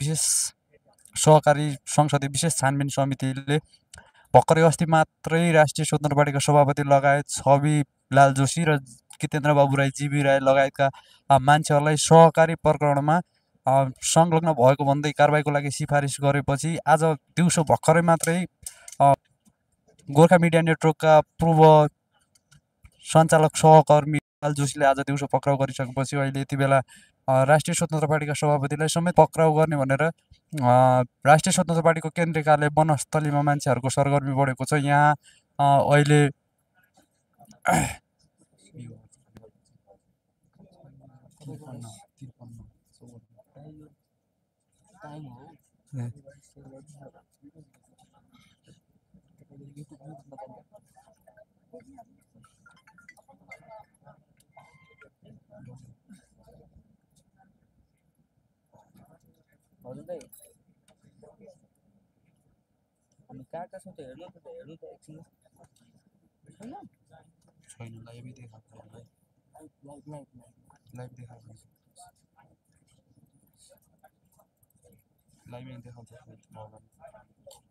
विशेष सहकारी संसदीय विशेष छानबिन समितिले भर्खरै अस्ति मात्रै राष्ट्रिय स्वतन्त्र पार्टीका सभापति लगायत छविलाल जोशी र जितेन्द्र बाबु राई, जीबी राई लगायतका मान्छेहरूलाई सहकारी प्रकरणमा संलग्न भएको भन्दै कारबाहीको लागि सिफारिस गरेपछि आज दिउँसो भर्खरै मात्रै गोर्खा मिडिया नेटवर्कका पूर्व सञ्चालक सहकर्मी लाल जोशीले आज दिउँसो पक्राउ गरिसकेपछि अहिले यति बेला राष्ट्रिय स्वतन्त्र पार्टीका सभापतिलाई समेत पक्राउ गर्ने भनेर राष्ट्रिय स्वतन्त्र पार्टीको केन्द्रीय कार्यालय वनस्थलीमा मान्छेहरूको सरगर्मी बढेको छ। यहाँ अहिले लाइभ देखा